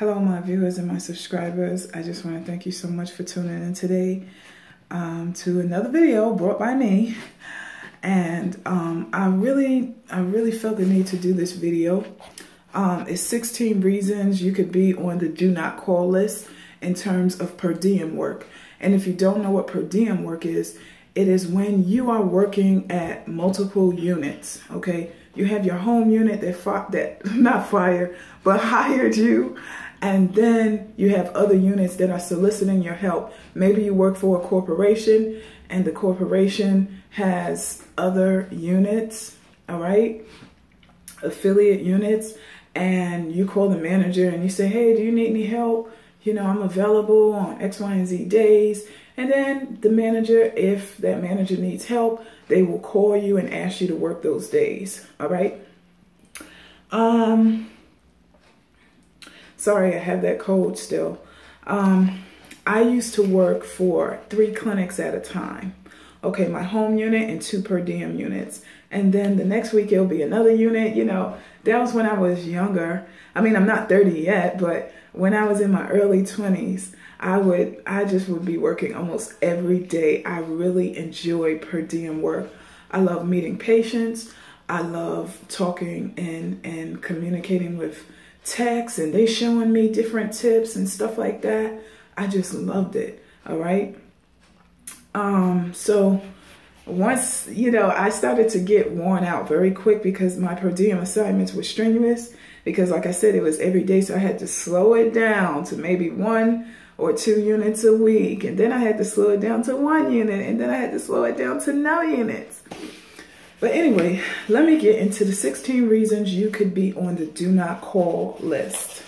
Hello, my viewers and my subscribers. I just want to thank you so much for tuning in today to another video brought by me. And I really felt the need to do this video. It's 16 reasons you could be on the do not call list in terms of per diem work. And if you don't know what per diem work is, it is when you are working at multiple units, okay? You have your home unit that hired you, and then you have other units that are soliciting your help. Maybe you work for a corporation and the corporation has other units, all right? Affiliate units, and you call the manager and you say, hey, do you need any help? You know, I'm available on X, Y, and Z days. And then the manager, if that manager needs help, they will call you and ask you to work those days. All right. Sorry, I have that cold still. I used to work for 3 clinics at a time. Okay, my home unit and 2 per diem units. And then the next week it'll be another unit. You know, that was when I was younger. I mean, I'm not 30 yet, but when I was in my early 20s, I just would be working almost every day. I really enjoy per diem work. I love meeting patients. I love talking and communicating with techs, and they showing me different tips and stuff like that. I just loved it. All right. So once, you know, I started to get worn out very quick because my per diem assignments were strenuous because, like I said, it was every day. So I had to slow it down to maybe 1 or 2 units a week. And then I had to slow it down to 1 unit. And then I had to slow it down to 9 units. But anyway, let me get into the 16 reasons you could be on the do not call list.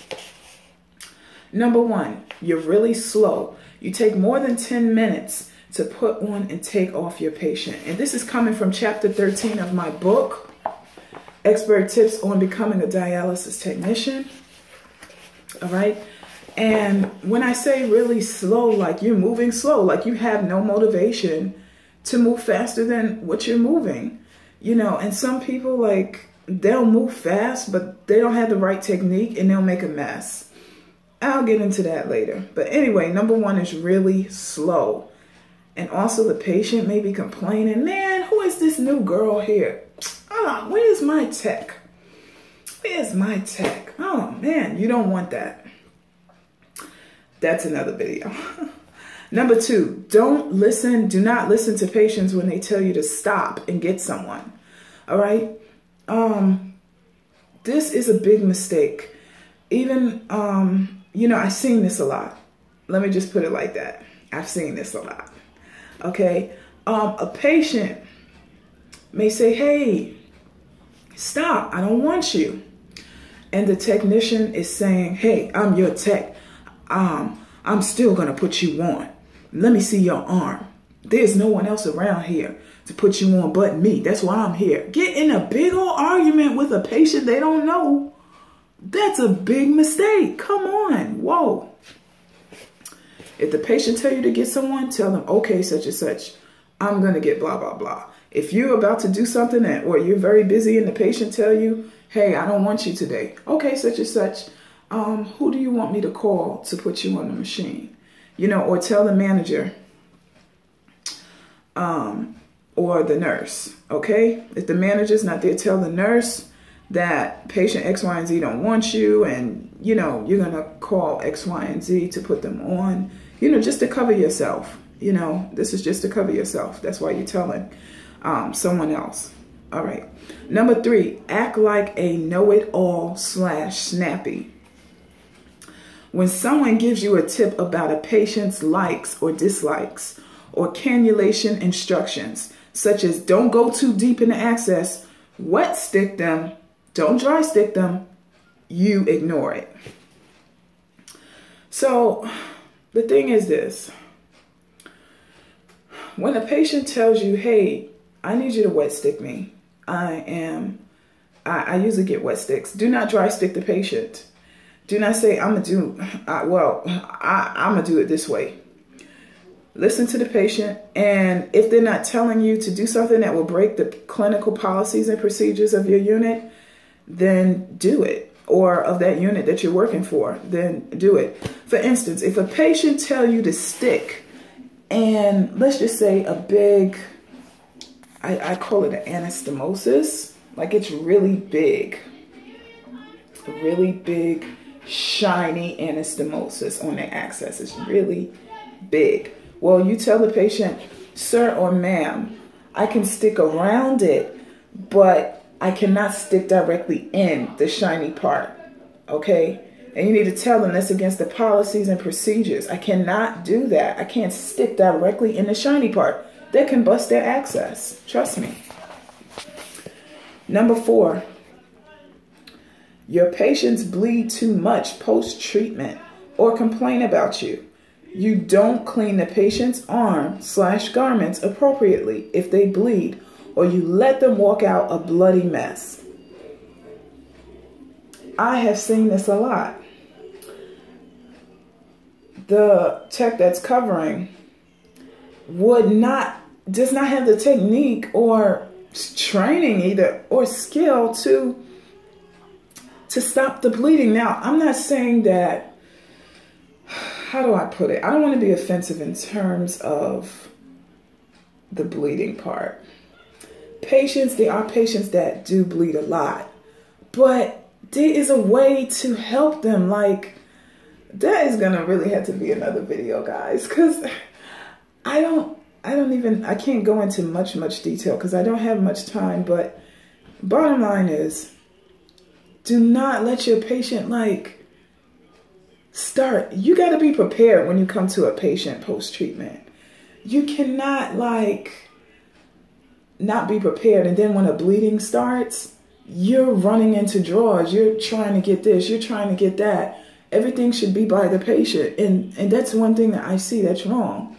Number 1, you're really slow. You take more than 10 minutes to put on and take off your patient. And this is coming from chapter 13 of my book, Expert Tips on Becoming a Dialysis Technician. All right. And when I say really slow, like you're moving slow, like you have no motivation to move faster than what you're moving, you know, and some people, like, they'll move fast, but they don't have the right technique and they'll make a mess. I'll get into that later. But anyway, number 1 is really slow. And also the patient may be complaining, man, who is this new girl here? Ah, where's my tech? Where's my tech? Oh, man, you don't want that. That's another video. Number 2, don't listen. Do not listen to patients when they tell you to stop and get someone. All right. This is a big mistake. Even, you know, I've seen this a lot. Let me just put it like that. I've seen this a lot. Okay, a patient may say, hey, stop, I don't want you. And the technician is saying, hey, I'm your tech. I'm still gonna put you on. Let me see your arm. There's no one else around here to put you on but me. That's why I'm here. Get in a big old argument with a patient they don't know. That's a big mistake. Come on, whoa. If the patient tell you to get someone, tell them, okay, such and such, I'm going to get blah, blah, blah. If you're about to do something that, or you're very busy and the patient tell you, hey, I don't want you today. Okay, such and such, who do you want me to call to put you on the machine? You know, or tell the manager or the nurse, okay? If the manager's not there, tell the nurse that patient X, Y, and Z don't want you, and, you know, you're going to call X, Y, and Z to put them on. You know, just to cover yourself. You know, this is just to cover yourself. That's why you're telling someone else. All right. Number 3, act like a know-it-all / snappy. When someone gives you a tip about a patient's likes or dislikes or cannulation instructions, such as don't go too deep in the access, wet stick them, don't dry stick them, you ignore it. So the thing is this, when a patient tells you, hey, I need you to wet stick me. I usually get wet sticks. Do not dry stick the patient. Do not say, I'm gonna do it this way. Listen to the patient. And if they're not telling you to do something that will break the clinical policies and procedures of your unit, then do it. or of that unit that you're working for, then do it. For instance, if a patient tells you to stick, and let's just say a big, I call it an anastomosis, like it's really big, shiny anastomosis on the access. It's really big. Well, you tell the patient, sir or ma'am, I can stick around it, but I cannot stick directly in the shiny part, okay? And you need to tell them that's against the policies and procedures. I cannot do that. I can't stick directly in the shiny part. That can bust their access. Trust me. Number 4, your patients bleed too much post-treatment or complain about you. You don't clean the patient's arm/garments appropriately if they bleed, or you let them walk out a bloody mess. I have seen this a lot. The tech that's covering does not have the technique or training either, or skill to stop the bleeding. Now, I'm not saying that, how do I put it? I don't want to be offensive in terms of the bleeding part. Patients, there are patients that do bleed a lot, but there is a way to help them. Like, that is gonna really have to be another video, guys, because I can't go into much detail because I don't have much time, but bottom line is, do not let your patient start. You got to be prepared when you come to a patient post-treatment. You cannot not be prepared. And then when a bleeding starts, you're running into drawers. You're trying to get this, you're trying to get that. Everything should be by the patient. And that's one thing that I see that's wrong.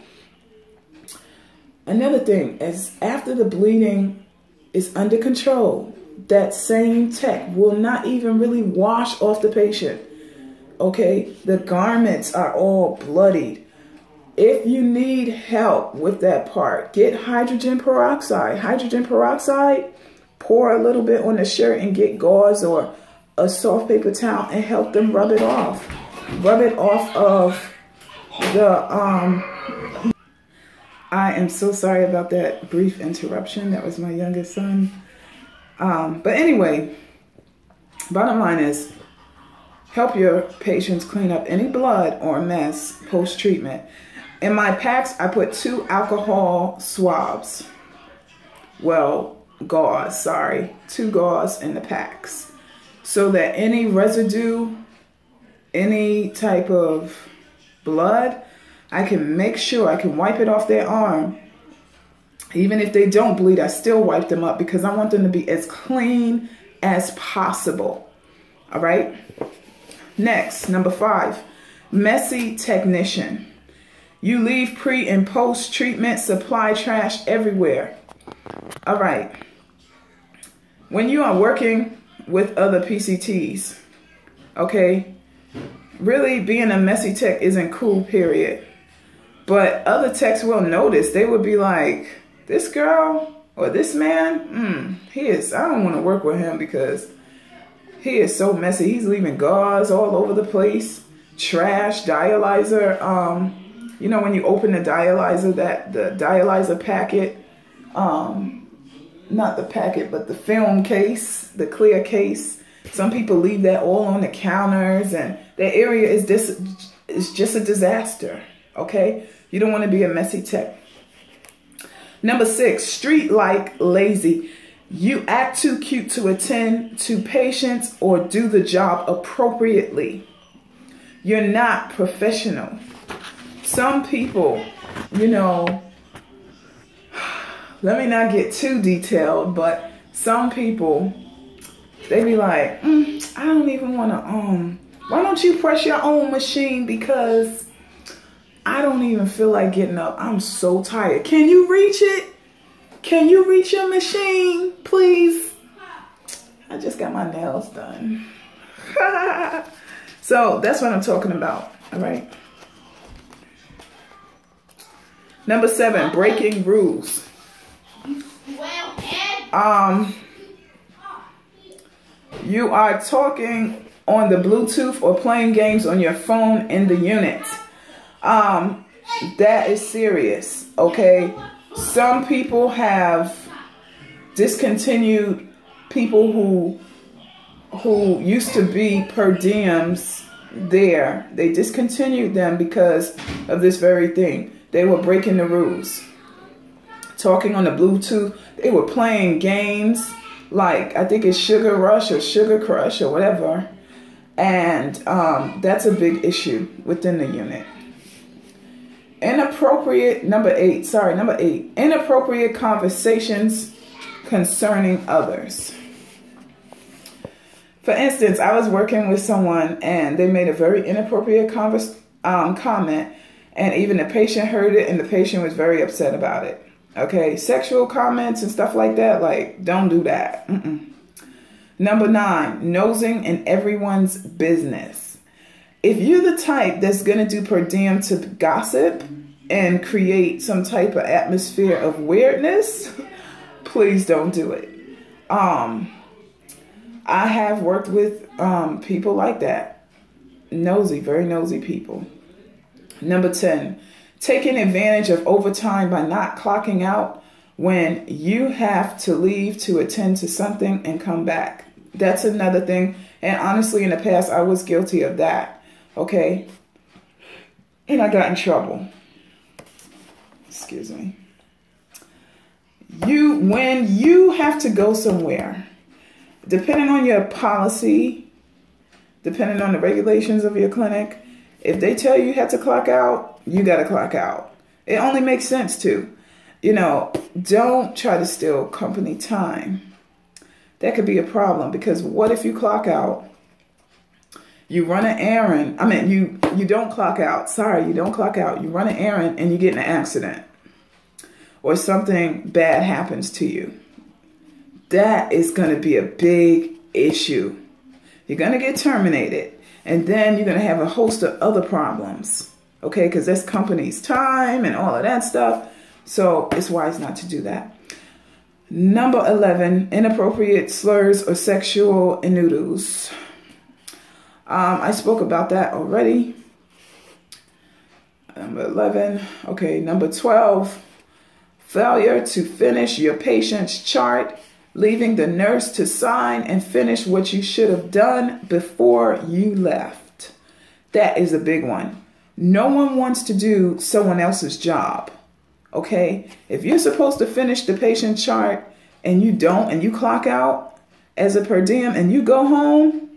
Another thing is, after the bleeding is under control, that same tech will not even really wash off the patient, okay? The garments are all bloodied. If you need help with that part, get hydrogen peroxide. Hydrogen peroxide, pour a little bit on the shirt and get gauze or a soft paper towel and help them rub it off. Rub it off of the, I am so sorry about that brief interruption. That was my youngest son. But anyway, bottom line is, help your patients clean up any blood or mess post-treatment. In my packs, I put 2 alcohol swabs. Well, gauze, sorry. 2 gauze in the packs. So that any residue, any type of blood, I can make sure I can wipe it off their arm. Even if they don't bleed, I still wipe them up because I want them to be as clean as possible. All right. Next, number 5, messy technician. You leave pre and post treatment supply trash everywhere. All right. When you are working with other PCTs, okay, really being a messy tech isn't cool, period. But other techs will notice. They would be like, this girl or this man, he is, I don't want to work with him because he is so messy. He's leaving gauze all over the place, trash, dialyzer. You know, when you open the dialyzer, the dialyzer packet, not the packet, but the film case, the clear case. Some people leave that all on the counters, and that area is just a disaster, okay? You don't want to be a messy tech. Number 6, street-like lazy. You act too cute to attend to patients or do the job appropriately. You're not professional. Some people, you know, let me not get too detailed, but some people, they be like, I don't even want to, why don't you press your own machine because I don't even feel like getting up. I'm so tired. Can you reach it? Can you reach your machine, please? I just got my nails done. So that's what I'm talking about, all right? Number 7, breaking rules. You are talking on the Bluetooth or playing games on your phone in the unit. That is serious, okay? Some people have discontinued people who used to be per diems there. They discontinued them because of this very thing. They were breaking the rules, talking on the Bluetooth. They were playing games like, I think it's Sugar Rush or Sugar Crush or whatever. And that's a big issue within the unit. Number eight, inappropriate conversations concerning others. For instance, I was working with someone and they made a very inappropriate comment, and even the patient heard it and the patient was very upset about it. Okay, sexual comments and stuff like that, like, don't do that. Number 9, nosing in everyone's business. If you're the type that's gonna do per diem to gossip and create some type of atmosphere of weirdness, please don't do it. I have worked with people like that. Nosy, very nosy people. Number 10, taking advantage of overtime by not clocking out when you have to leave to attend to something and come back. That's another thing. And honestly, in the past, I was guilty of that, okay? And I got in trouble. Excuse me. When you have to go somewhere, depending on your policy, depending on the regulations of your clinic, if they tell you you have to clock out, you got to clock out. It only makes sense to. You know, don't try to steal company time. That could be a problem, because what if you clock out, you run an errand, you don't clock out, you run an errand and you get in an accident or something bad happens to you. That is going to be a big issue. You're going to get terminated, and then you're going to have a host of other problems, okay? Because that's company's time and all of that stuff. So it's wise not to do that. Number 11, inappropriate slurs or sexual innuendos. I spoke about that already. Number 11. Okay, number 12, failure to finish your patient's chart, leaving the nurse to sign and finish what you should have done before you left. That is a big one. No one wants to do someone else's job. Okay, if you're supposed to finish the patient chart and you don't, and you clock out as a per diem and you go home,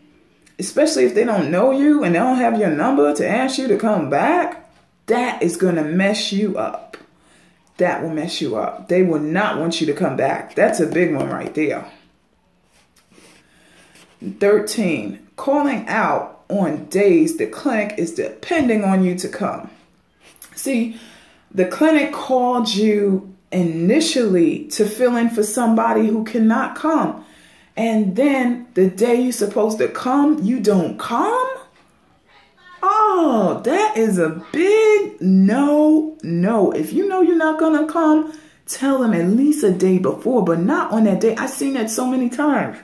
especially if they don't know you and they don't have your number to ask you to come back, that is going to mess you up. That will mess you up. They will not want you to come back. That's a big one right there. 13, calling out on days the clinic is depending on you to come. See, the clinic called you initially to fill in for somebody who cannot come. And then the day you're supposed to come, you don't come? Oh, that is a big no. If you know you're not going to come, tell them at least a day before, but not on that day. I've seen that so many times.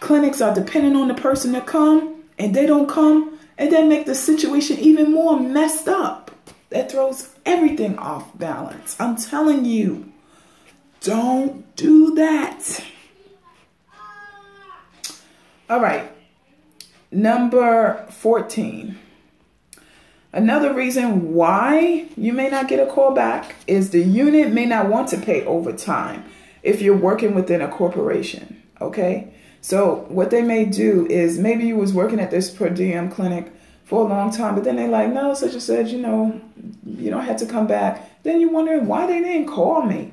Clinics are depending on the person to come, and they don't come, and they make the situation even more messed up. That throws everything off balance. I'm telling you, don't do that. All right, number 14. Another reason why you may not get a call back is the unit may not want to pay overtime if you're working within a corporation, okay? So what they may do is, maybe you was working at this per diem clinic for a long time, but then they like, no, such and such, you know, you don't have to come back. Then you're wondering why they didn't call me.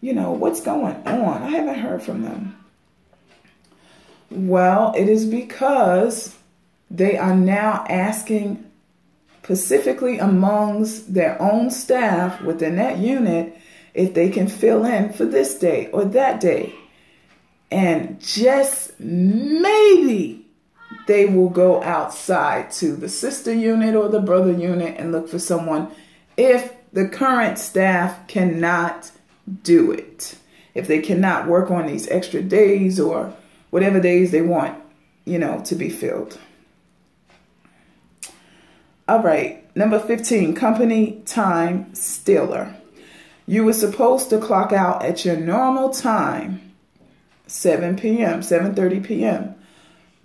You know, what's going on? I haven't heard from them. Well, it is because they are now asking specifically amongst their own staff within that unit if they can fill in for this day or that day. And just maybe they will go outside to the sister unit or the brother unit and look for someone if the current staff cannot do it. If they cannot work on these extra days or whatever days they want you know, to be filled. All right, number 15, company time stealer. You were supposed to clock out at your normal time, 7 p.m., 7:30 p.m.,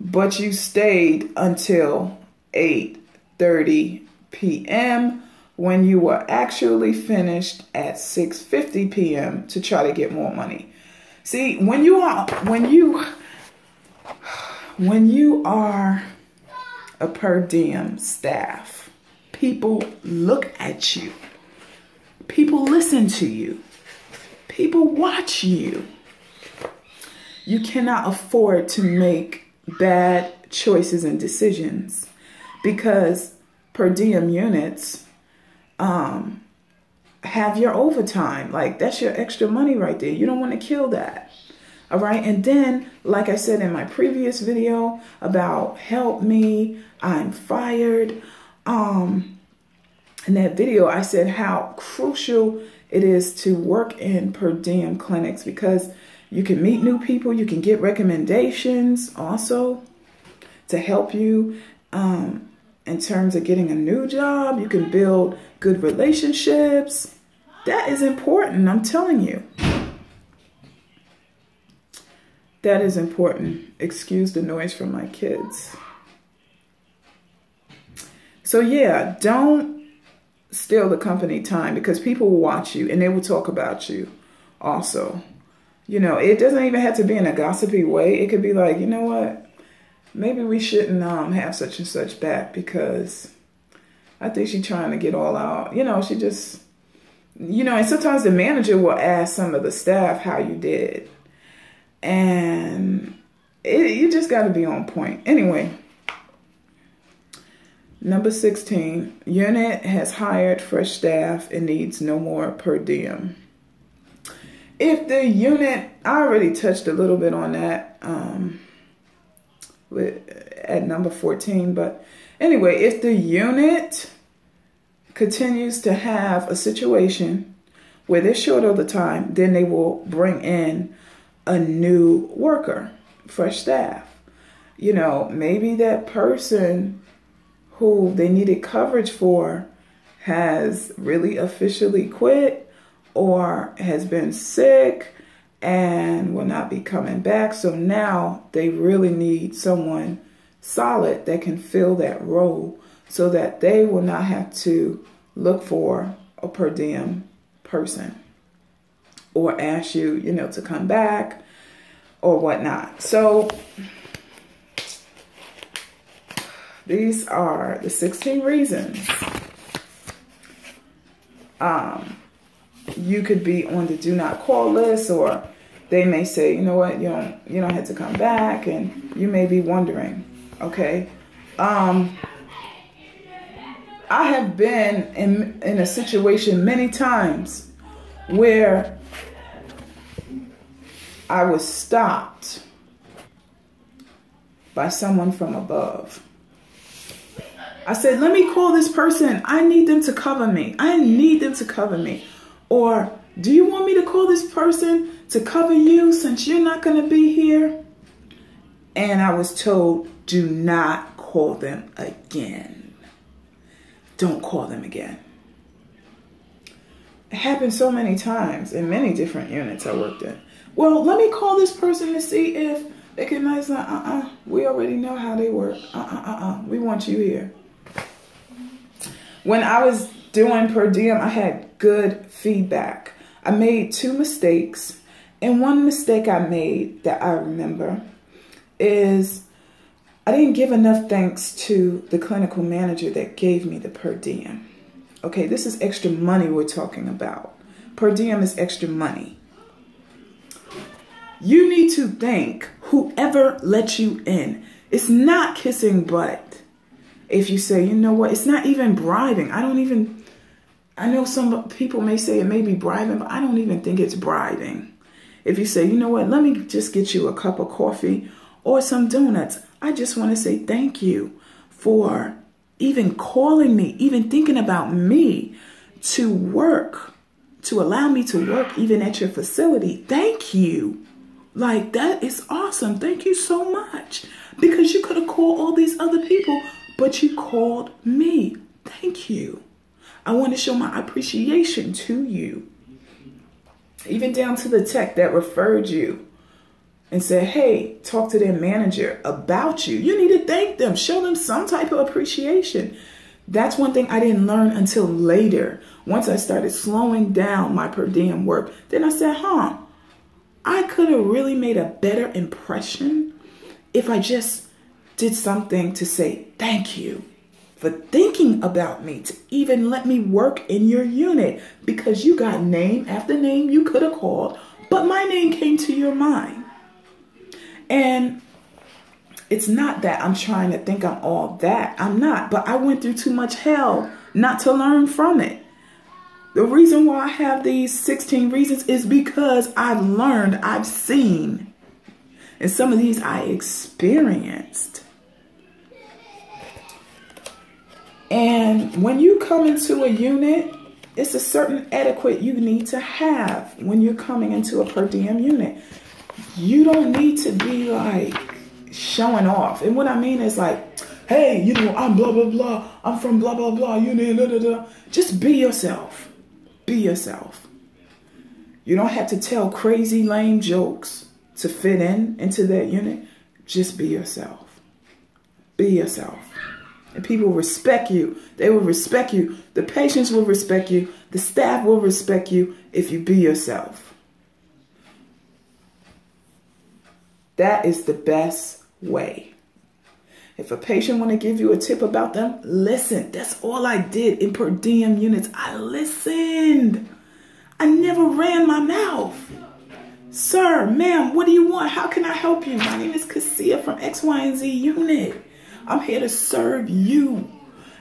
but you stayed until 8:30 p.m. when you were actually finished at 6:50 p.m. to try to get more money. See, when you are a per diem staff, people look at you. People listen to you. People watch you. You cannot afford to make bad choices and decisions, because per diem units have your overtime. Like, that's your extra money right there. You don't want to kill that. All right. And then, like I said in my previous video about help me, I'm fired. In that video, I said how crucial it is to work in per diem clinics, because you can meet new people. You can get recommendations also to help you in terms of getting a new job. You can build good relationships. That is important. I'm telling you. That is important. Excuse the noise from my kids. So yeah, don't steal the company time, because people will watch you and they will talk about you also. You know, it doesn't even have to be in a gossipy way. It could be like, you know what, maybe we shouldn't have such and such back, because I think she's trying to get all out. You know, she just, you know, and sometimes the manager will ask some of the staff how you did. And you just got to be on point. Anyway, number 16, unit has hired fresh staff and needs no more per diem. If the unit, I already touched a little bit on that at number 14, but anyway, if the unit continues to have a situation where they're short all the time, then they will bring in a new worker, fresh staff. You know, maybe that person who they needed coverage for has really officially quit, or has been sick and will not be coming back. So now they really need someone solid that can fill that role, so that they will not have to look for a per diem person or ask you, you know, to come back or whatnot. So these are the 16 reasons you could be on the do not call list, or they may say, you know what, you don't have to come back, and you may be wondering, okay, I have been in a situation many times where I was stopped by someone from above. I said, let me call this person. I need them to cover me. I need them to cover me. Or, do you want me to call this person to cover you since you're not going to be here? And I was told, do not call them again. Don't call them again. It happened so many times in many different units I worked in. Well, let me call this person to see if they can. We already know how they work. We want you here. When I was doing per diem, I had good feedback. I made two mistakes, and one mistake I made that I remember is I didn't give enough thanks to the clinical manager that gave me the per diem. Okay, this is extra money we're talking about. Per diem is extra money. You need to thank whoever let you in. It's not kissing butt. If you say, you know what, it's not even bribing. I know some people may say it may be bribing, but I don't even think it's bribing. If you say, you know what, let me just get you a cup of coffee or some donuts. I just want to say thank you for even calling me, even thinking about me to work, to allow me to work even at your facility. Thank you. Like, that is awesome. Thank you so much. Because you could have called all these other people, but you called me. Thank you. I want to show my appreciation to you. Even down to the tech that referred you and said, hey, talk to their manager about you. You need to thank them. Show them some type of appreciation. That's one thing I didn't learn until later. Once I started slowing down my per diem work, then I said, I could have really made a better impression if I just did something to say thank you for thinking about me, to even let me work in your unit, because you got name after name you could have called, but my name came to your mind. And it's not that I'm trying to think I'm all that. I'm not, but I went through too much hell not to learn from it. The reason why I have these 16 reasons is because I've learned, I've seen, and some of these I experienced. And when you come into a unit, it's a certain etiquette you need to have when you're coming into a per diem unit. You don't need to be like showing off. And what I mean is like, hey, you know, I'm blah, blah, blah. I'm from blah, blah, blah. You know, da, da, da. Just be yourself. Be yourself. You don't have to tell crazy, lame jokes to fit in into that unit. Just be yourself. Be yourself. And people respect you. They will respect you. The patients will respect you. The staff will respect you if you be yourself. That is the best way. If a patient want to give you a tip about them, listen. That's all I did in per diem units. I listened. I never ran my mouth. Sir, ma'am, what do you want? How can I help you? My name is Cassia from X, Y, and Z unit. I'm here to serve you.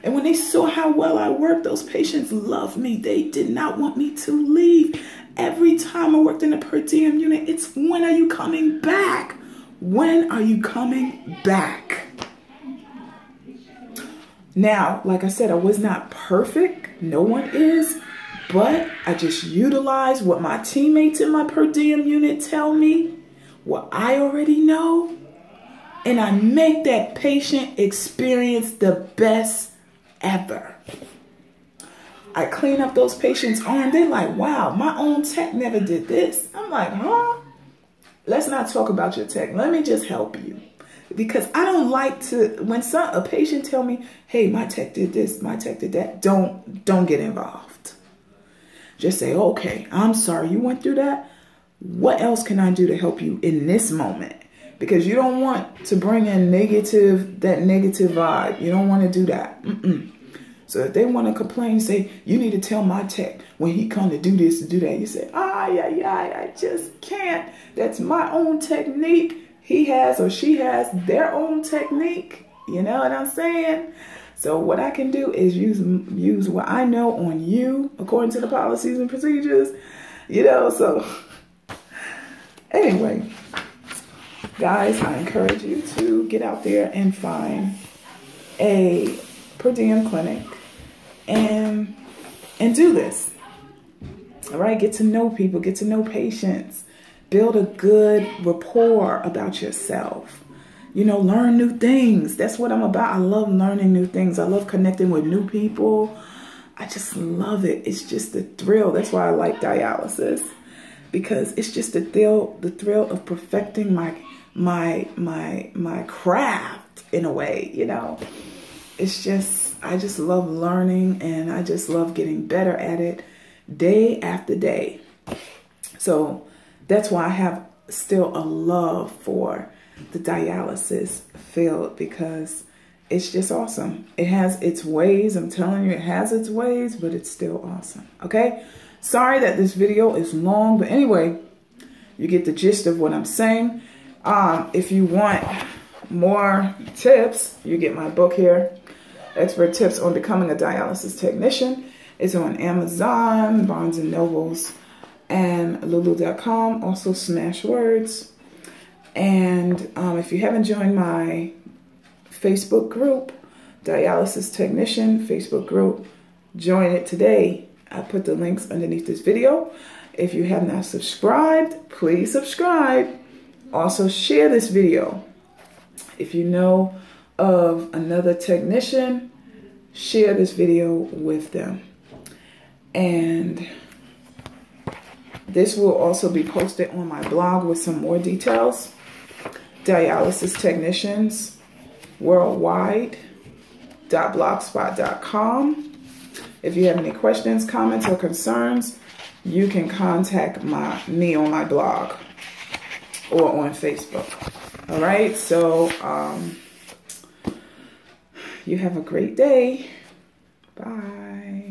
And when they saw how well I worked, those patients loved me. They did not want me to leave. Every time I worked in a per diem unit, it's when are you coming back? When are you coming back? Now, like I said, I was not perfect. No one is. But I just utilize what my teammates in my per diem unit tell me, what I already know, and I make that patient experience the best ever. I clean up those patients' arm. They're like, wow, my own tech never did this. I'm like, huh? Let's not talk about your tech. Let me just help you. Because I don't like to, when a patient tell me, hey, my tech did this, my tech did that, don't get involved. Just say, okay, I'm sorry you went through that. What else can I do to help you in this moment? Because you don't want to bring in that negative vibe. You don't want to do that. So if they want to complain, say, you need to tell my tech when he come to do this, to do that. You say, I just can't. That's my own technique. He has or she has their own technique. You know what I'm saying? So what I can do is use what I know on you according to the policies and procedures. You know, so anyway, guys, I encourage you to get out there and find a per diem clinic and do this. All right, get to know people, get to know patients, build a good rapport about yourself. You know, learn new things. That's what I'm about. I love learning new things. I love connecting with new people. I just love it. It's just the thrill. That's why I like dialysis, because it's just the thrill of perfecting my craft in a way, you know. It's just, I just love learning, and I just love getting better at it day after day. So that's why I have still a love for the dialysis field, because it's just awesome. It has its ways. I'm telling you, it has its ways, but it's still awesome. Okay. Sorry that this video is long, but anyway, you get the gist of what I'm saying. If you want more tips, you get my book here, Expert Tips on Becoming a Dialysis Technician. It's on Amazon, Barnes & Nobles, and Lulu.com, also Smashwords. And if you haven't joined my Facebook group, Dialysis Technician Facebook group, join it today. I put the links underneath this video. If you have not subscribed, please subscribe. Also share this video. If you know of another technician, share this video with them. And this will also be posted on my blog with some more details. Dialysis Technicians Worldwide.blogspot.com. If you have any questions, comments, or concerns, you can contact me on my blog or on Facebook. All right, so you have a great day. Bye.